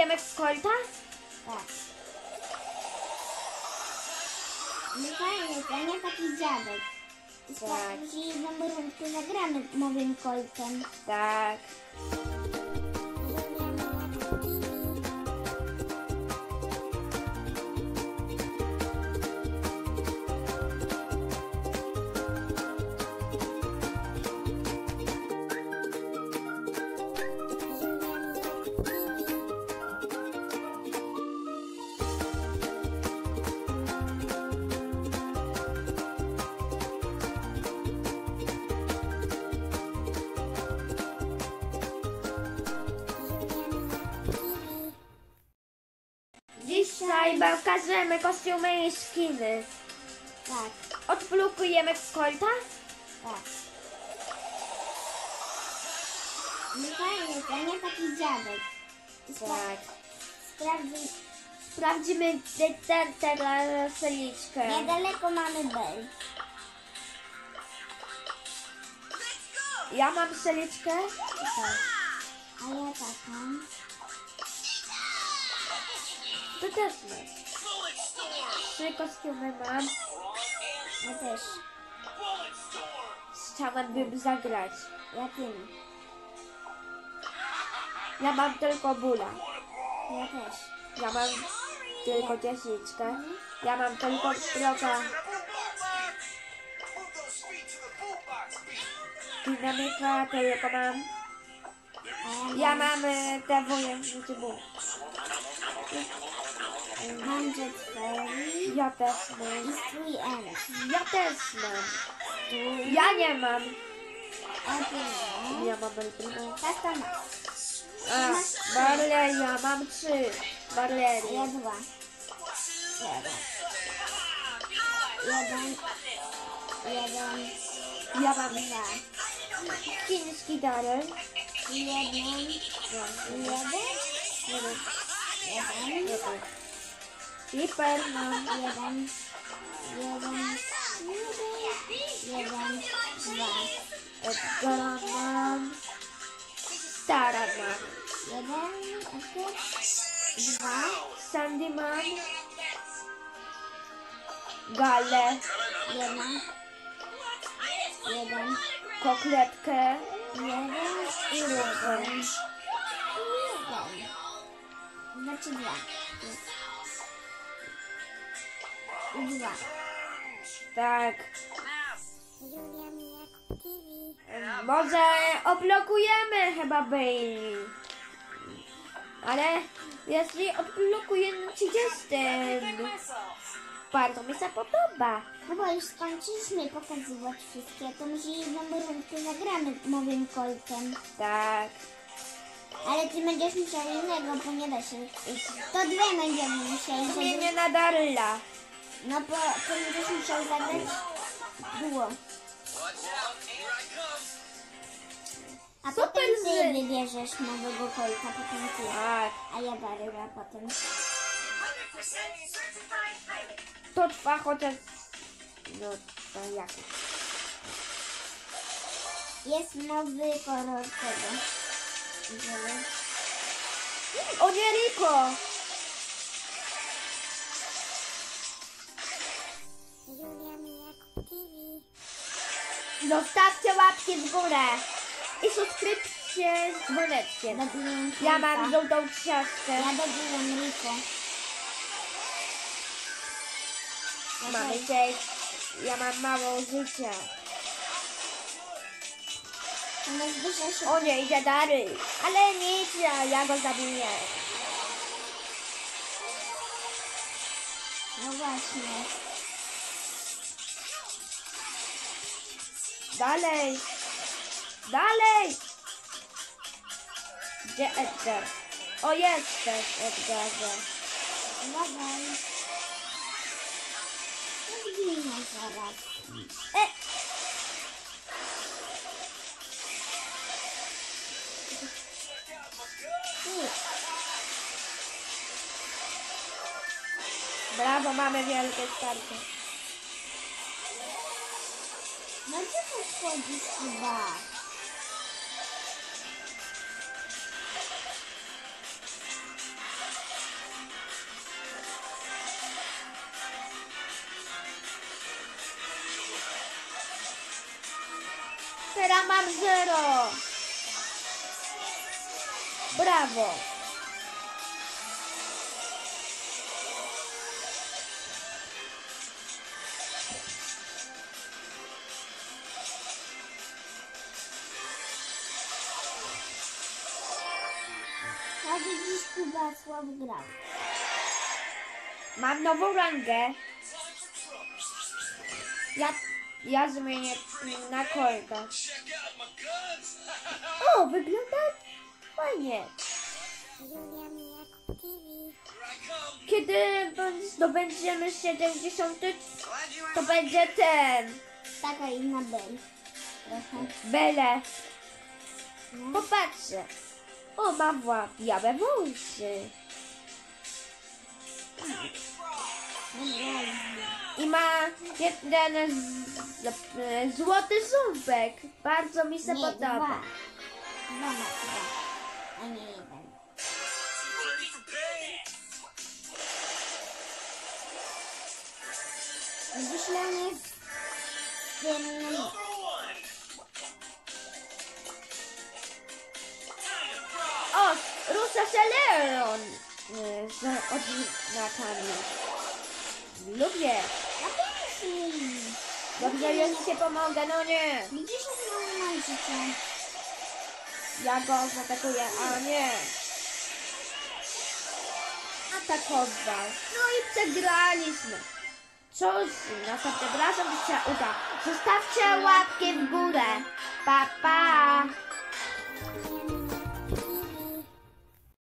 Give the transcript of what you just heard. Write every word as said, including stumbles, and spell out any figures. Bijemy w kolta? Tak. No fajnie, to nie taki dziadek. Tak. Jeżeli jedną rundkę zagramy małym koltem. Tak. Dzisiaj pokażemy kostiumy i skiny. Tak. Odblokujemy Skolta? Tak. No fajnie, to nie taki dziadek. Tak. Sprawdzi... Sprawdzimy deterter na seliczkę. Niedaleko mamy Bell. Ja mam seliczkę? Tak. A ja taką. To też mam. Trzy kostiumy mam. Ja też. Chciałabym zagrać. Ja tym. Ja mam tylko bula. Ja też. Ja mam tylko dziesięczkę. Ja mam tylko trochę. Dynamika tylko mam. Ja mam te wojownicze buły. Mam Jetfairy. Ja też mam. I ja też mam. Ja nie mam. Ja mam Elbrina. Tak tam. Barleria, mam trzy. Barleria. Ja dwa. Jeden. Jeden. Jeden. Ja mam dwa. Chiński Darren. Jeden. Jeden. Jeden. Jeden. Jeden. Piper mam jeden, jeden, jeden, dwa. Edgara mam. Tara mam. Jeden, okej. Dwa. Sandy mam. Galę. Jeden. Jeden. Kokletkę. Jeden i różę. Jeden. Znaczy dwa. Dwa. Tak. Może odblokujemy chyba Bailey. Ale jeśli odblokujemy trzydziestym bardzo mi się podoba. Chyba już skończyliśmy pokazywać wszystkie. To może jedną rundkę zagramy małym koltem. Tak. Ale ty będziesz musiał innego, bo nie da się. To dwie będziemy musieli. Zmienię na Darla. No bo to będziesz musiał zagrać było. A super potem ty wybierzesz nowego kolka, potem ty. Tak. A ja Daryla potem. To trwa chociaż... No to jak? Jest nowy kolor tego. O nie, Rico! Zostawcie łapki w górę i subskrypcję z dzwoneczkiem. Ja mam żółtą trzaskawkę. Ja dobiłam Rico. Mamy dzień. Ja mam mało życia. O nie, idzie Daryl. Ale nic, ja, ja go zabiję. No właśnie. Dalej. Dalej. Gdzie Edgar? O, jesteś, Edgarze. Dawaj. Zginę zaraz. E. Brawo, mamy wielkie starcie. No gdzie tu wchodzisz chyba? Ja mam zero. Brawo. Tak dziś Kubasław grał. Mam nową rangę. Ja, ja zmienię na kolka. O, wygląda fajnie. Kiedy zdobędziemy siedemdziesiąt, to będzie ten. Taka inna bel. Bele. Popatrzę. O, mam białe wąsy. I ma jeden z... złoty ząbek. Bardzo mi się nie, podoba. Dwa. Dwa ma dwa. A nie jeden. Wyślemy z tym... O! Rusa Celeron! Z odznakami. Lubię! Dobrze, ja ci się pomogę, no nie! Widzisz, że mam życie? Ja go zaatakuję, a nie! Atakował. No i przegraliśmy. Co z następnym razem się uda? Zostawcie łapkę w górę. Pa, pa!